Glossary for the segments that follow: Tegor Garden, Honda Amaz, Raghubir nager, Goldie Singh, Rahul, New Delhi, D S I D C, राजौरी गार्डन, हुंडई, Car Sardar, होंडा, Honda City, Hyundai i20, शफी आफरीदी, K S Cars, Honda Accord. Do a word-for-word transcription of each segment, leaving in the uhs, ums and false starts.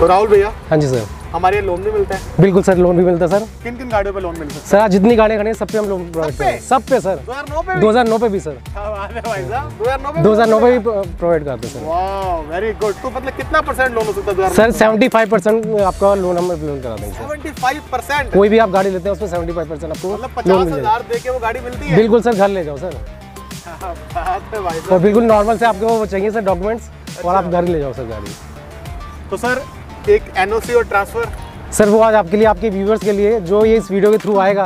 तो राहुल भैया, हाँ जी सर, हमारे लोन भी मिलता है? बिल्कुल सर, लोन भी मिलता है सर। किन किन गाड़ियों पे लोन मिलता है सर? जितनी गाड़ियाँ खड़ी है सब पे हम लोन प्रोवाइड करते हैं, सब पे सर। दो हजार नौ पे भी सर, दो हजार नौ पे भी प्रोवाइड करते हैं सर। Very good. तो मतलब कितना परसेंट लोन हो सकता है सर? सेवेंटी फाइव परसेंट आपका लोन हम लोन करा देंगे। सेवेंटी फाइव परसेंट कोई भी आप गाड़ी लेते हैं उसमें सेवेंटी फाइव परसेंट आपको पचास हजार दे के वो गाड़ी मिलती है। बिल्कुल सर, घर ले जाओ सर। और बिल्कुल नॉर्मल से आपको चाहिए सर डॉक्यूमेंट्स और आप घर ले जाओ सर गाड़ी। तो सर एक एनओसी और ट्रांसफर सर वो आज आपके लिए, आपके व्यूअर्स के लिए जो ये इस वीडियो के थ्रू आएगा,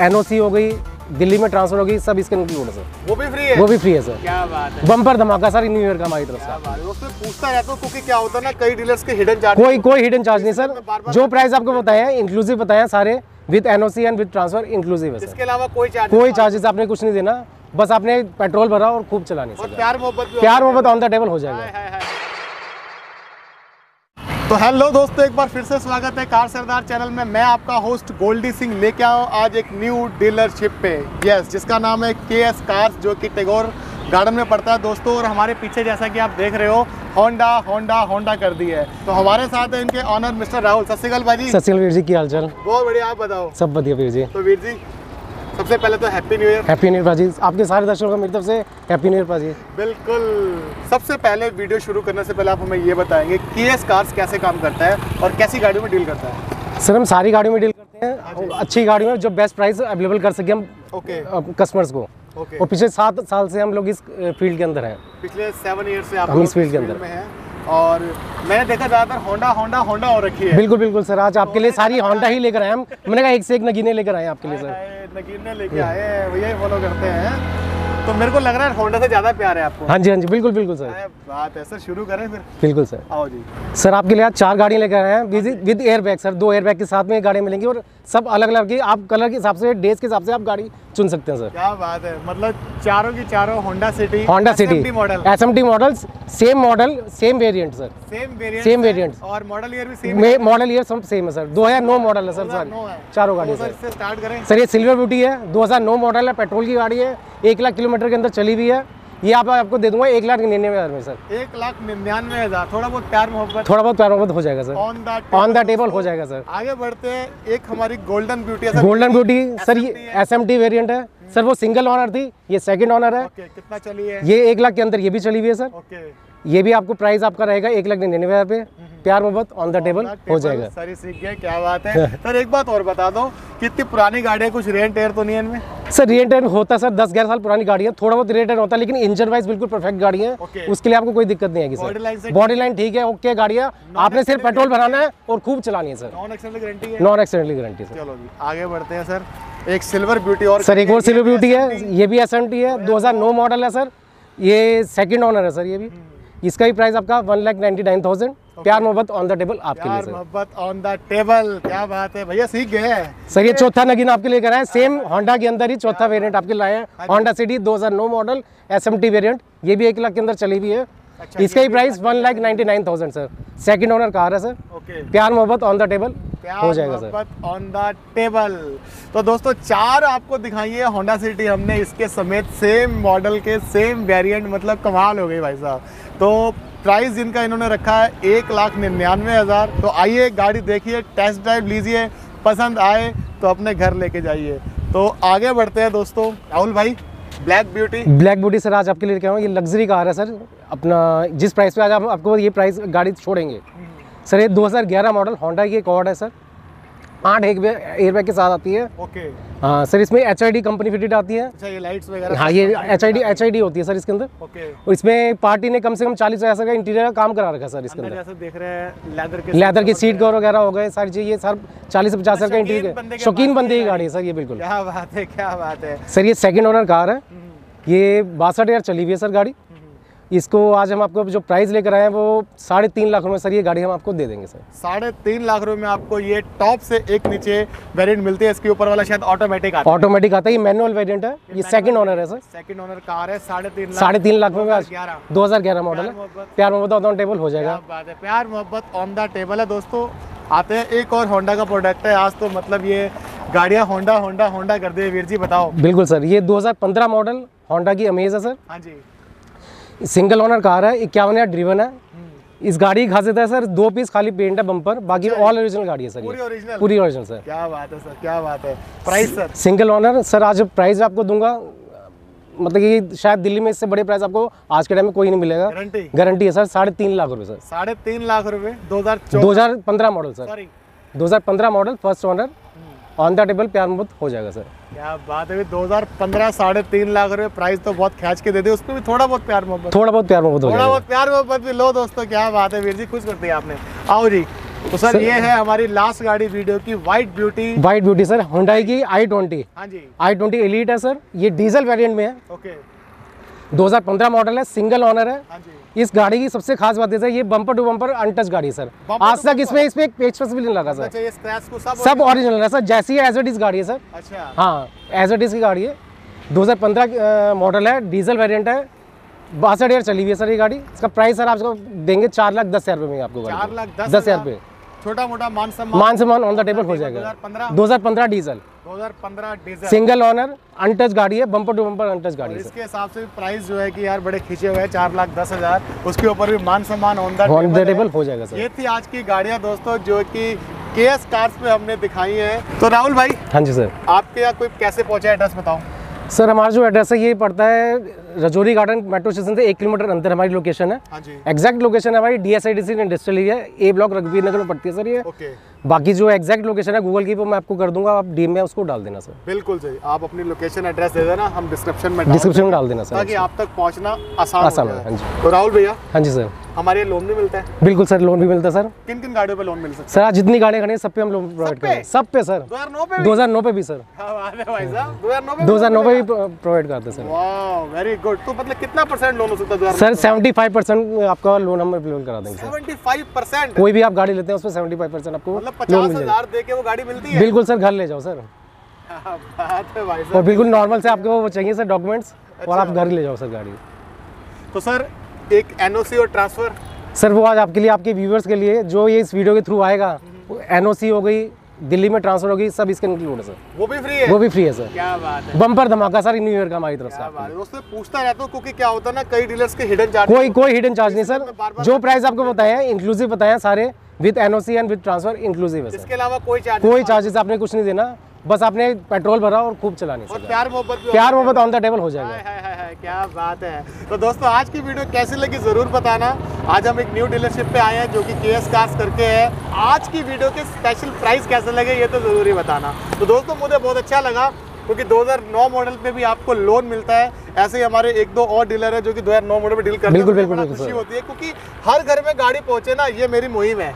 एनओसी हो गई, दिल्ली में ट्रांसफर हो गई, सब इसके इंक्लूड है सर। वो भी फ्री है? वो भी फ्री है सर। क्या बात है, बम्पर धमाका सर न्यू ईयर का हमारी तरफ से। उसमें पूछता रहता हूं क्योंकि क्या होता है ना, कई डीलर्स के हिडन चार्ज। कोई कोई हिडन चार्ज नहीं सर, जो प्राइस आपको बताया है इंक्लूसिव बताया, सारे with NOC and with transfer inclusive है। इसके अलावा कोई चार्ज, कोई चार्जेस आपने कुछ नहीं देना, बस आपने पेट्रोल भरा और खूब चलानी है। प्यार मोहब्बत, प्यार मोहब्बत ऑन द टेबल हो जाएगा। तो हेलो दोस्तों, एक बार फिर से स्वागत है कार सरदार चैनल में। मैं आपका होस्ट गोल्डी सिंह लेके आया हूँ आज एक न्यू डीलरशिप पे, यस, जिसका नाम है के एस कार्स, जो कि टेगोर गार्डन में पड़ता है दोस्तों। और हमारे पीछे जैसा कि आप देख रहे हो, होंडा होंडा होंडा कर दी है। तो हमारे साथ है इनके ऑनर मिस्टर राहुल। सत श्री अकाल भाई जी। सत श्री अकाल वीर जी, क्या हाल चाल? बहुत बढ़िया, आप बताओ? सब बढ़िया वीर जी। तो वीर जी सबसे पहले तो happy new year. Happy new year भाजी, आपके सारे दर्शकों का मेरी तरफ से हैप्पी न्यू ईयर भाजी। बिल्कुल, सबसे पहले वीडियो शुरू करने से पहले आप हमें ये बताएंगे के एस कार्स कैसे काम करता है और कैसी गाड़ियों में डील करता है? सर हम सारी गाड़ियों में डील करते हैं, अच्छी गाड़ियों में जो बेस्ट प्राइस अवेलेबल कर सके हम ओके कस्टमर्स को। ओके। और पिछले सात साल से हम लोग इस फील्ड के अंदर है, पिछले सेवन ईयर से हम इस फील्ड के अंदर है। और मैंने देखा ज़्यादातर होंडा होंडा होंडा हो रखी है। बिल्कुल बिल्कुल सर, आज आपके लिए सारी होंडा ही लेकर आए हम। मैंने कहा एक से एक नगीने लेकर आए आपके लिए सर। नगीने लेके आए हैं, वही फॉलो करते हैं। तो मेरे को लग रहा है होंडा से ज़्यादा प्यार है आपको। हाँ जी हाँ जी, बिल्कुल बिल्कुल सर। बात है सर, शुरू करें फिर? बिल्कुल सर, आओ जी। सर आपके लिए आज चार गाड़ियाँ लेकर आए हैं विद एयर बैग सर। दो एयर बैग के साथ में गाड़ियाँ मिलेंगी और सब अलग अलग की, आप कलर के हिसाब से, डेज के हिसाब से आप गाड़ी चुन सकते हैं सर। क्या बात है, मतलब चारों की चारों होंडा City, होंडा City model, S M T models, same model same variant sir, same variant same variant और मॉडल ईयर भी सेम, मॉडल ईयर सब सेम है सर। दो हज़ार नौ मॉडल है सर, सर चारों गाड़ी सर। इससे स्टार्ट करें सर, ये सिल्वर ब्यूटी है, दो हज़ार नौ मॉडल है, पेट्रोल की गाड़ी है, एक लाख किलोमीटर के अंदर चली हुई है। ये आप आपको दे दूंगा एक लाख निन्यानवे हज़ार में सर। एक लाख निन्यानवे हज़ार, थोड़ा बहुत प्यार मोहब्बत, थोड़ा बहुत प्यार मोहब्बत हो जाएगा sir, on the on the table हो जाएगा सर। आगे बढ़ते हैं, एक हमारी गोल्डन ब्यूटी है, गोल्डन ब्यूटी सर, ये एस एम टी वेरियंट है सर। वो सिंगल ऑनर थी, ये सेकंड ऑनर है। okay, कितना चली है? ये एक लाख के अंदर ये भी चली हुई है सर। okay. ये भी आपको प्राइस आपका रहेगा एक लाख निन्यानवे हज़ार पे, प्यार मोहब्बत ऑन द टेबल हो जाएगा सर। सीख गए, क्या बात है सर। एक बात और बता दो, कितनी पुरानी गाड़ियाँ, कुछ रेंट एयर तो नहीं है इनमें? सर रेंट एयर होता है सर, दस ग्यारह साल पुरानी गाड़ियाँ, थोड़ा बहुत रेंट एयर होता है, लेकिन इंजन वाइज बिल्कुल परफेक्ट गाड़ियाँ है, उसके लिए आपको कोई दिक्कत नहीं आएगी सर। बॉडी लाइन ठीक है, ओके गाड़ियाँ, आपने सिर्फ पेट्रोल भराना है और खूब चलानी है सर। नॉन एक्सीडेंटल गारंटी है, नॉन एक्सीडेंटल गारंटी है। चलो आगे बढ़ते हैं सर, एक सिल्वर ब्यूटी और सर, एक और सिल्वर ब्यूटी है, ये भी एस एम टी है, दो हज़ार नौ मॉडल है सर, ये सेकंड ऑनर है सर। ये भी, इसका भी प्राइस आपका one lakh ninety nine thousand. प्यार मोहब्बत ऑन द टेबल आपके लिए सर, मोहब्बत ऑन द टेबल। क्या बात है भैया, सीख गए सर। ये चौथा नगीना आपके लिए कराए, सेम होंडा के अंदर ही चौथा वेरिएंट आपके लाए हैं, होंडा सिटी दो हज़ार नौ model S M T variant, ये भी एक लाख के अंदर चली हुई है। अच्छा, इसका ही price one lakh ninety nine thousand sir, second owner car है सर। ओके, प्यार मोहब्बत ऑन द टेबल हो जाएगा सर, ऑन द टेबल। तो दोस्तों चार आपको दिखाई है होंडा सिटी हमने, इसके समेत सेम मॉडल के सेम वेरिएंट, मतलब कमाल हो गई भाई साहब। तो प्राइस जिनका इन्होंने रखा है एक लाख निन्यानवे हज़ार। तो आइए गाड़ी देखिए, टेस्ट ड्राइव लीजिए, पसंद आए तो अपने घर लेके जाइए। तो आगे बढ़ते हैं दोस्तों, राहुल भाई black beauty. Black beauty sir आज आपके लिए क्या, ये लग्जरी कार है सर। अपना जिस प्राइस पे आज आप, आपको ये प्राइस गाड़ी छोड़ेंगे सर। ये दो हज़ार ग्यारह मॉडल होंडा की एक कॉर्ड है सर, आठ एक एयरबैग के साथ आती है। ओके हाँ सर, इसमें H I D company fitted आती है। अच्छा, ये लाइट्स वगैरह? हाँ, ये H I D H I D होती है सर इसके अंदर। ओके, और इसमें पार्टी ने कम से कम चालीस हज़ार सर का इंटीरियर का काम करा रखा सर इसके अंदर। जैसे देख रहे हैं लेदर के, लेदर की सीट कवर वगैरह हो गए सारी चीज़, ये सर चालीस से पचास हज़ार का इंटीरियर, शौकीन बंदे की गाड़ी है सर ये। बिल्कुल, क्या बात है, क्या बात है सर। ये सेकेंड ओनर कार है, ये बासठ हज़ार चली हुई है सर गाड़ी। इसको आज हम आपको जो प्राइस लेकर आए हैं वो साढ़े तीन लाख रुपये सर, ये गाड़ी हम आपको दे देंगे सर। साढ़े तीन लाख रुपये में आपको ये टॉप से एक नीचे वेरिएंट मिलती है, इसके ऊपर वाला शायद ऑटोमेटिक आता है। ऑटोमेटिक आता है, ये मैनुअल वेरिएंट है, ये सेकंड ओनर है सर, सेकंड ओनर कार है। साढ़े तीन साढ़े तीन लाख रुपये में दो हज़ार ग्यारह मॉडल है, प्यार मोहब्बत ऑन द टेबल हो जाएगा। प्यार मोहब्बत ऑन द टेबल है दोस्तों। आते हैं एक और होंडा का प्रोडक्ट है आज, तो मतलब ये गाड़ियाँ होंडा होंडा होंडा कर दे। वीर जी बताओ। बिल्कुल सर, ये दो हज़ार पंद्रह मॉडल होंडा की अमेज है सर। हाँ जी, सिंगल ओनर कार है, इक्यावन हज़ार ड्रीवन है, इस गाड़ी की खासियत है सर, दो पीस खाली पेंट है बम्पर, बाकी ऑल ओरिजिनल गाड़ी है सर, पूरी ओरिजिनल पूरी ओरिजिनल सर। क्या बात है सर, क्या बात है। Price sir? Single owner sir, आज प्राइस आपको दूंगा मतलब कि शायद दिल्ली में इससे बड़े प्राइस आपको आज के टाइम में कोई नहीं मिलेगा। गारंटी गारंटी है सर, साढ़े तीन लाख रुपए सर, साढ़े तीन लाख रुपए। दो हजार पंद्रह मॉडल सर, दो हजार पंद्रह model first owner, on the table प्यार मुहब्बत हो जाएगा सर। क्या बात है, दो हजार पंद्रह साढ़े तीन लाख रुपए प्राइस तो बहुत खींच के दे दे, उसमें भी थोड़ा बहुत प्यार मोहब्बत थोड़ा बहुत प्यार मोहब्बत थोड़ा बहुत प्यार मोहब्बत भी लो दोस्तों। क्या बात है वीर जी, खुश कर दिया आपने। आओ जी तो सर, सर ये है हमारी लास्ट गाड़ी वीडियो की, white beauty. White beauty sir, हुंडई की आई ट्वेंटी। हाँ जी, आई ट्वेंटी एलीट है सर, ये डीजल वेरिएंट में है। ओके, दो हजार पंद्रह मॉडल है, सिंगल ऑनर है। हाँ जी। इस गाड़ी की सबसे खास बात है सर, ये बम्पर टू बम्पर अनटच गाड़ी है सर, आज तक इसमें इसमें एक पेच फस भी नहीं लगा सर, सब ओरिजिनल है सर, जैसी एज इट इज गाड़ी है सर। अच्छा, हाँ एज इट इज की गाड़ी है, दो हजार पंद्रह मॉडल है, डीजल वेरिएंट है, बासठ ईयर चली हुई है सर ये गाड़ी। इसका प्राइस सर आपको देंगे चार लाख दस हजार रुपये में, आपको चार लाख दस हजार रुपये, छोटा मोटा मान सम्मान मान सम्मान ऑन द टेबल हो जाएगा। दो हजार पंद्रह डीजल, दो हजार पंद्रह डीजल, सिंगल ऑनर, अनटच गाड़ी है, बम्पर टू बम्पर अनटच गाड़ी है। इसके हिसाब से प्राइस जो है कि यार बड़े खींचे हुए हैं, चार लाख दस हजार, उसके ऊपर भी मान सम्मान ऑन द टेबल हो जाएगा सर। ये थी आज की गाड़ियां दोस्तों जो कि के एस कार्स पे हमने दिखाई है। तो राहुल भाई। हाँ जी सर, आपके यहाँ कोई कैसे पहुँचा, एड्रेस बताओ। सर हमारा जो एड्रेस है ये पड़ता है राजौरी गार्डन मेट्रो स्टेशन से एक किलोमीटर अंदर हमारी लोकेशन है। एग्जैक्ट लोकेशन है हमारी D S I D C industrial area, A block रघुवीर नगर में पड़ती है सर ये। ओके। बाकी जो एग्जैक्ट लोकेशन है गूगल की वो मैं आपको कर दूंगा, आप डी एम में उसको डाल देना सर। बिल्कुल सही, आप अपनी लोकेशन एड्रेस दे देना, हम डिस्क्रिप्शन में डिस्क्रिप्शन में डाल देना सर, ताकि आप तक पहुँचना आसान है। तो राहुल भैया। हाँ जी सर, हमारे लोन भी मिलता है। बिल्कुल सर, लोन भी मिलता है सर। किन किन गाड़ियों पे लोन मिल सकता है? सर आज जितनी गाड़ियां खड़ी हैं सब पे हम लोन प्रोवाइड कर रहे हैं, सब पे सर। दो हजार नौ पे भी सर, दो हजार नौ पे भी प्रोवाइड करते हैं सर। Wow, very good. तो मतलब कितना परसेंट लोन हो सकता है? सर पचहत्तर परसेंट आपका लोन हम अवेलेबल करा देंगे। पचहत्तर परसेंट कोई भी आप गाड़ी लेते हैं उसमें पचहत्तर परसेंट आपको लोन मिल जाएगा। दे के वो गाड़ी मिलती है। बिल्कुल सर, घर ले जाओ सर। बात है भाई साहब, और बिल्कुल नॉर्मल से आपको वो चाहिए सर डॉक्यूमेंट्स, और आप घर ले जाओ सर गाड़ी। तो सर एक एनओसी और ट्रांसफर सर वो आज आपके लिए, आपके व्यूअर्स के लिए जो ये इस वीडियो के थ्रू आएगा, एनओसी हो गई, दिल्ली में ट्रांसफर हो गई, सब इसके इंक्लूड है सर। वो भी फ्री है? वो भी फ्री है सर। क्या बात है, बम्पर धमाका सर न्यू ईयर का हमारी तरफ से। दोस्तों पूछता रहता हूं क्योंकि क्या होता है ना, कई डीलर्स के हिडन चार्ज। कोई कोई हिडन चार्ज नहीं सर, जो प्राइस आपको बताया इंक्लूसिव बताया, सारे with NOC and with transfer inclusive है। इसके अलावा कोई चार्ज कोई चार्जेस आपने कुछ नहीं देना, बस आपने पेट्रोल भरा और खूब चलाने से प्यार मोहब्बत प्यार मोहब्बत ऑन द टेबल हो जाएगा। है, है, है, क्या बात है। तो दोस्तों आज की वीडियो कैसी लगी जरूर बताना। आज हम एक न्यू डीलरशिप पे आए हैं जो कि के एस कार्स करके है। आज की वीडियो के स्पेशल प्राइस कैसे लगे ये तो जरूरी बताना। तो दोस्तों मुझे बहुत अच्छा लगा क्योंकि दो हजार नौ मॉडल में भी आपको लोन मिलता है। ऐसे ही हमारे एक दो और डीलर है जो कि दो हजार नौ मॉडल में डील करते हैं। बिल्कुल बिल्कुल खुशी होती है क्योंकि हर घर में गाड़ी पहुंचे ना, ये मेरी मुहिम है,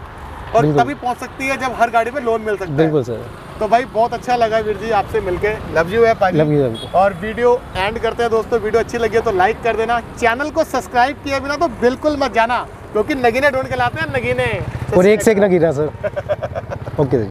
और तभी पहुंच सकती है जब हर गाड़ी में लोन मिल सकता है। बिल्कुल सर। तो भाई बहुत अच्छा लगा वीर जी आपसे मिलके। लव यू है पाजी। लव यू है। और वीडियो एंड करते हैं दोस्तों, वीडियो अच्छी लगी है तो लाइक कर देना, चैनल को सब्सक्राइब किए बिना तो बिल्कुल मत जाना क्योंकि नगीने ढूंढ के लाते हैं, नगीने और एक से एक नगीना सर। ओके।